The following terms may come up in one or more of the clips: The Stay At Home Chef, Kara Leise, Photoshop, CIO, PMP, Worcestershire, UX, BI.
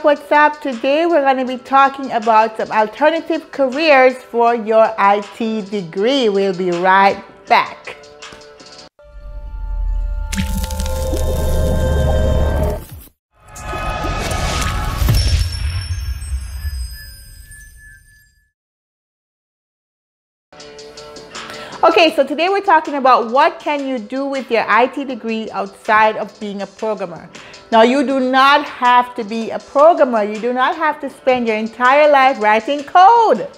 What's up? Today we're going to be talking about some alternative careers for your IT degree. We'll be right back. Okay, so today we're talking about what can you do with your IT degree outside of being a programmer. Now, you do not have to be a programmer. You do not have to spend your entire life writing code.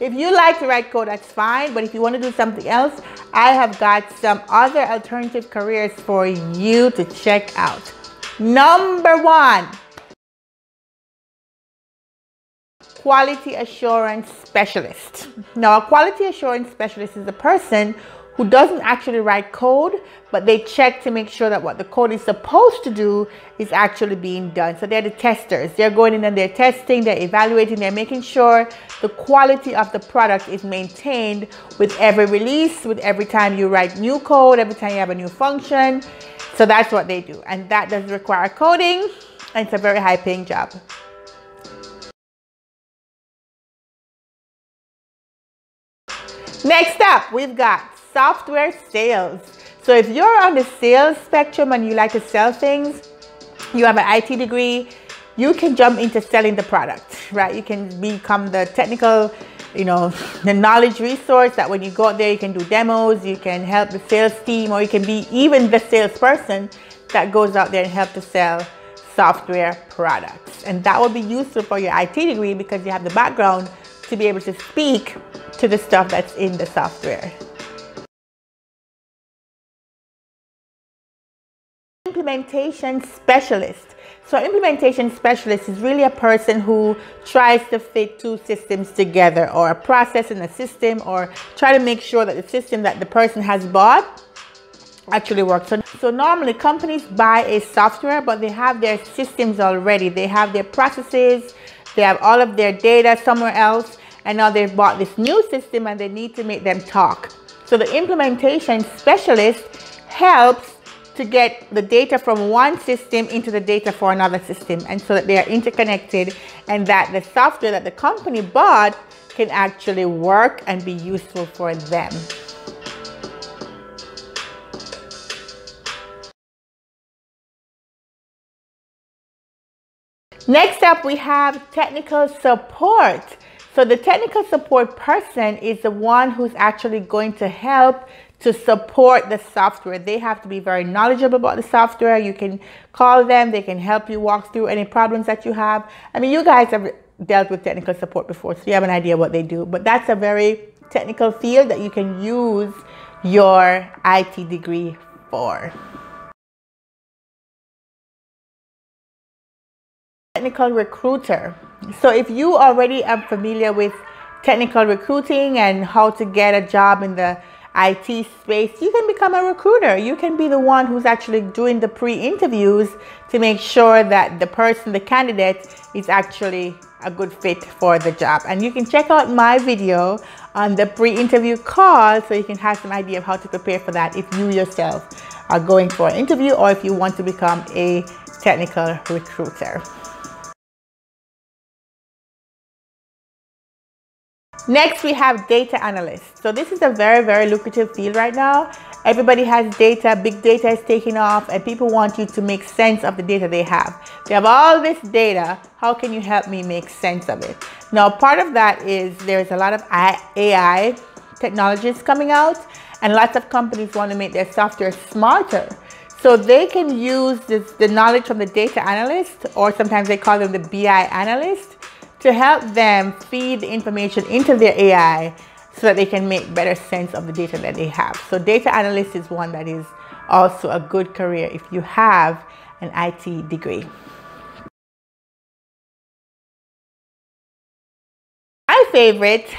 If you like to write code, that's fine. But if you want to do something else, I have got some other alternative careers for you to check out. Number 1, quality assurance specialist. Now, a quality assurance specialist is a person who doesn't actually write code, but they check to make sure that what the code is supposed to do is actually being done. So they're the testers. They're going in and they're testing, they're evaluating, they're making sure the quality of the product is maintained with every release, with every time you write new code, every time you have a new function. So that's what they do. And that doesn't require coding, and it's a very high-paying job. Next up, we've got software sales. So if you're on the sales spectrum and you like to sell things, you have an IT degree, you can jump into selling the product, right? You can become the technical, the knowledge resource that when you go out there, you can do demos, you can help the sales team, or you can be even the salesperson that goes out there and help to sell software products. And that will be useful for your IT degree because you have the background to be able to speak to the stuff that's in the software. Implementation specialist. So implementation specialist is really a person who tries to fit two systems together, or a process in a system, or try to make sure that the system that the person has bought actually works. So normally companies buy a software, but they have their systems already. They have their processes, they have all of their data somewhere else, and now they've bought this new system and they need to make them talk. So the implementation specialist helps to get the data from one system into the data for another system, and so that they are interconnected and that the software that the company bought can actually work and be useful for them. Next up, we have technical support. So the technical support person is the one who's actually going to help to support the software. They have to be very knowledgeable about the software. You can call them. They can help you walk through any problems that you have. I mean, you guys have dealt with technical support before, so you have an idea what they do. But that's a very technical field that you can use your IT degree for. Technical recruiter. So if you already are familiar with technical recruiting and how to get a job in the IT space, you can become a recruiter. You can be the one who's actually doing the pre-interviews to make sure that the person, the candidate, is actually a good fit for the job. And you can check out my video on the pre-interview call so you can have some idea of how to prepare for that if you yourself are going for an interview or if you want to become a technical recruiter. Next, we have data analysts. So this is a very, very lucrative field right now. Everybody has data. Big data is taking off, and people want you to make sense of the data they have. They have all this data. How can you help me make sense of it? Now, part of that is there's a lot of AI technologies coming out, and lots of companies want to make their software smarter. So they can use the knowledge from the data analyst, or sometimes they call them the BI analyst, to help them feed the information into their AI so that they can make better sense of the data that they have. So data analyst is one that is also a good career if you have an IT degree. My favorite,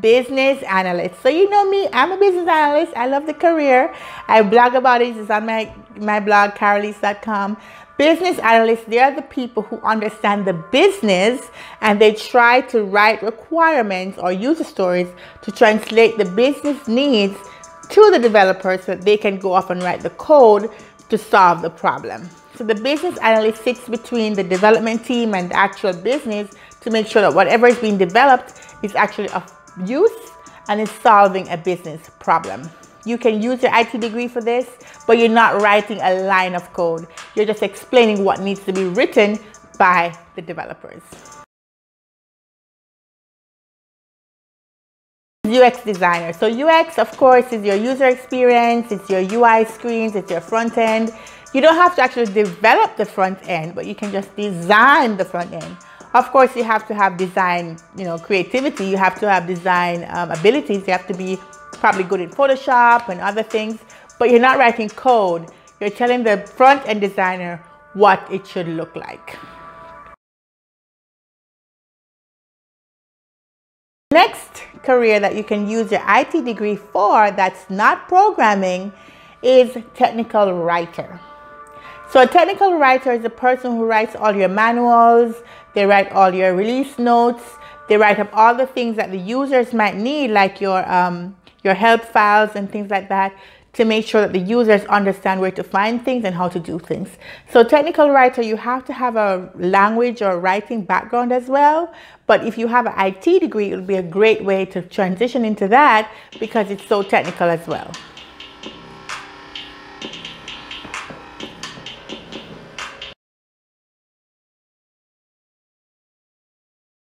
business analyst. So you know me, I'm a business analyst. I love the career. I blog about it. It's on my blog, karaleise.com. Business analysts, they are the people who understand the business and they try to write requirements or user stories to translate the business needs to the developers so that they can go off and write the code to solve the problem. So the business analyst sits between the development team and the actual business to make sure that whatever is being developed is actually of use and is solving a business problem. You can use your IT degree for this, but you're not writing a line of code. You're just explaining what needs to be written by the developers. UX designer. So UX, of course, is your user experience, it's your UI screens, it's your front end. You don't have to actually develop the front end, but you can just design the front end. Of course, you have to have design, creativity. You have to have design abilities. You have to be probably good in Photoshop and other things, but you're not writing code. You're telling the front end designer what it should look like. Next career that you can use your IT degree for that's not programming is technical writer. So a technical writer is a person who writes all your manuals, they write all your release notes, they write up all the things that the users might need, like your help files and things like that, to make sure that the users understand where to find things and how to do things. So technical writer, you have to have a language or writing background as well. But if you have an IT degree, it'll be a great way to transition into that because it's so technical as well.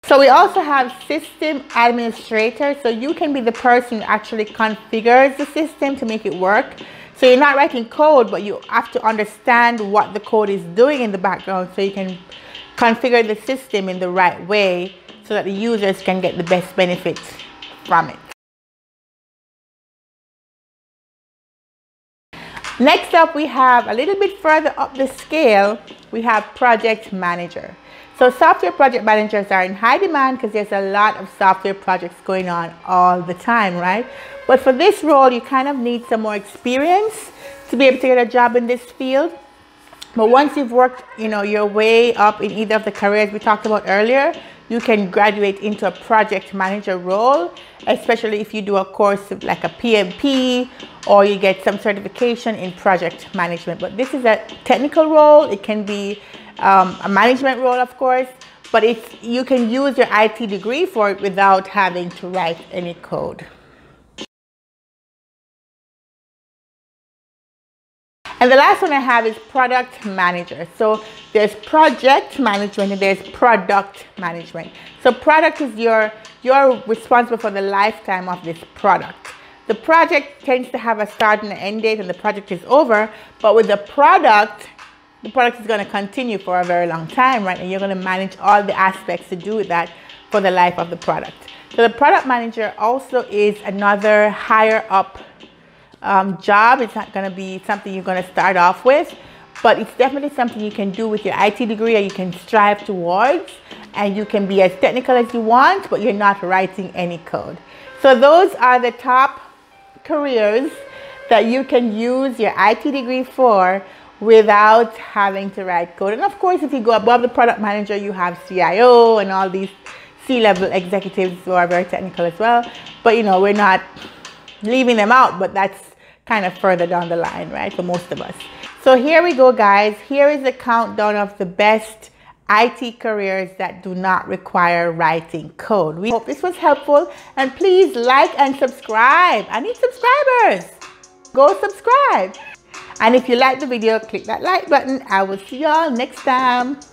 So we also have system administrator. So you can be the person who actually configures the system to make it work. So you're not writing code, but you have to understand what the code is doing in the background so you can configure the system in the right way so that the users can get the best benefits from it. Next up, we have a little bit further up the scale, we have project manager. So software project managers are in high demand because there's a lot of software projects going on all the time, right? But for this role, you kind of need some more experience to be able to get a job in this field. But once you've worked, your way up in either of the careers we talked about earlier, you can graduate into a project manager role, especially if you do a course like a PMP or you get some certification in project management. But this is a technical role. It can be a management role, of course, but you can use your IT degree for it without having to write any code. And the last one I have is product manager. So there's project management and there's product management. So product is you're responsible for the lifetime of this product. The project tends to have a start and an end date and the project is over, but with the product is going to continue for a very long time, right? And you're going to manage all the aspects to do with that for the life of the product. So the product manager also is another higher up job. It's not going to be something you're going to start off with, but it's definitely something you can do with your IT degree or you can strive towards, and you can be as technical as you want, but you're not writing any code. So those are the top careers that you can use your IT degree for without having to write code. And of course, if you go above the product manager, you have CIO and all these C-level executives who are very technical as well. But we're not leaving them out, but that's kind of further down the line, right, for most of us. So here we go, guys. Here is the countdown of the best IT careers that do not require writing code. We hope this was helpful, and please like and subscribe. I need subscribers. Go subscribe. And if you like the video, click that like button. I will see y'all next time.